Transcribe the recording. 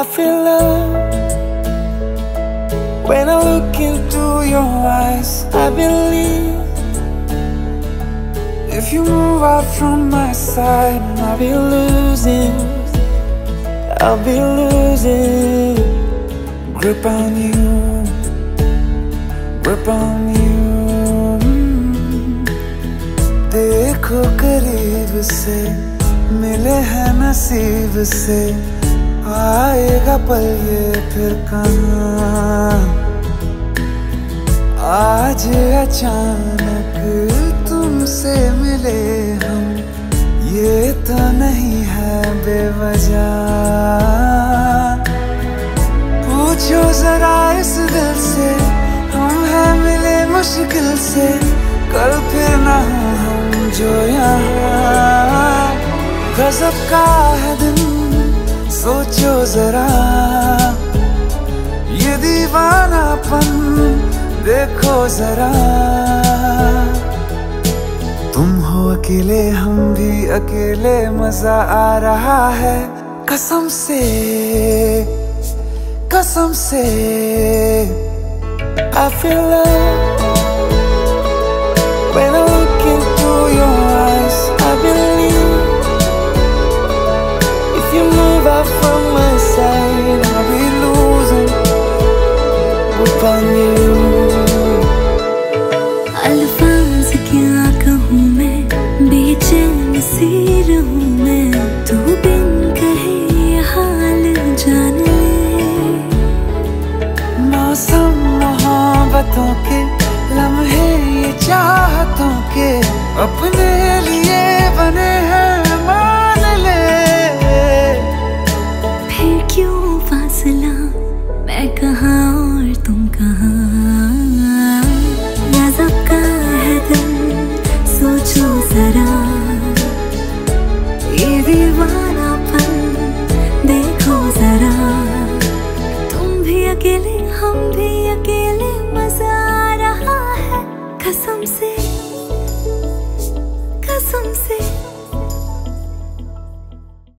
I feel love when I look into your eyes. I believe if you move out from my side, I'll be losing, I'll be losing grip on you, grip on you. देखो करीब से, मिले हैं नसीब से, आएगा पल ये फिर कहाँ, आज अचानक तुमसे मिले हम, ये तो नहीं है बेवजह। पूछो जरा इस दिल से, हम हैं मिले मुश्किल से, कल फिर ना हो हम जो यहाँ। गजब का है दिन, सोचो जरा ये दीवानापन देखो जरा। तुम हो अकेले हम भी अकेले, मजा आ रहा है कसम से, कसम से। I feel love when I look into your eyes. I believe if you move out from my side, I'll be losing grip on you. अल्फाज क्या कहूँ मैं, बेचैन सी रहूँ मैं, तू बिन कहे ये हाल जान ले। मौसम मोहब्बतों के लम्हे, ये चाहतों के अपने लिए बने हैं मान ले। फिर क्यों फासला, मैं कहाँ और तुम कहाँ। गजब का है दिल, सोचो जरा ये दीवानापन देखो जरा। तुम भी अकेले हम भी अकेले, मजा आ रहा है कसम से, कसम से।